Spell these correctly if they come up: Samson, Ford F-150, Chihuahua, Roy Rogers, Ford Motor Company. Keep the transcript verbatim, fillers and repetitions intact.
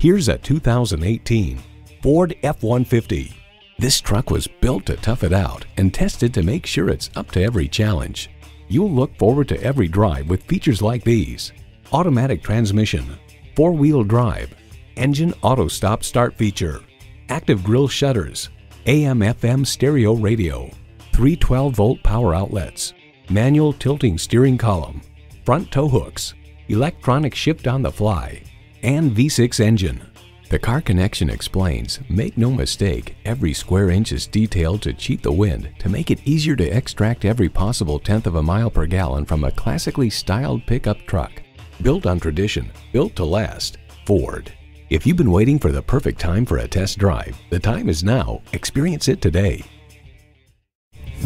Here's a two thousand eighteen Ford F one fifty. This truck was built to tough it out and tested to make sure it's up to every challenge. You'll look forward to every drive with features like these: automatic transmission, four-wheel drive, engine auto stop start feature, active grille shutters, A M F M stereo radio, three twelve-volt power outlets, manual tilting steering column, front tow hooks, electronic shift on the fly, and V six engine. The Car Connection explains, make no mistake, every square inch is detailed to cheat the wind to make it easier to extract every possible tenth of a mile per gallon from a classically styled pickup truck. Built on tradition, built to last, Ford. If you've been waiting for the perfect time for a test drive, the time is now. Experience it today.